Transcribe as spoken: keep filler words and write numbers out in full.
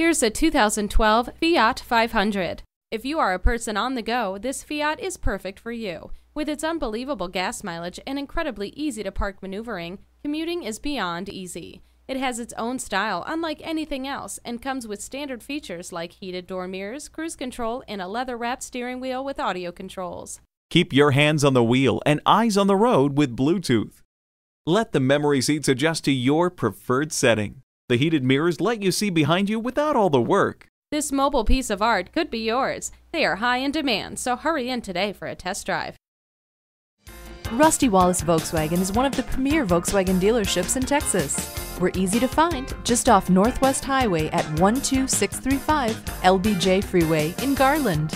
Here's a two thousand twelve Fiat five hundred. If you are a person on the go, this Fiat is perfect for you. With its unbelievable gas mileage and incredibly easy-to-park maneuvering, commuting is beyond easy. It has its own style unlike anything else and comes with standard features like heated door mirrors, cruise control, and a leather-wrapped steering wheel with audio controls. Keep your hands on the wheel and eyes on the road with Bluetooth. Let the memory seats adjust to your preferred setting. The heated mirrors let you see behind you without all the work. This mobile piece of art could be yours. They are high in demand, so hurry in today for a test drive. Rusty Wallis Volkswagen is one of the premier Volkswagen dealerships in Texas. We're easy to find just off Northwest Highway at one two six three five L B J Freeway in Garland.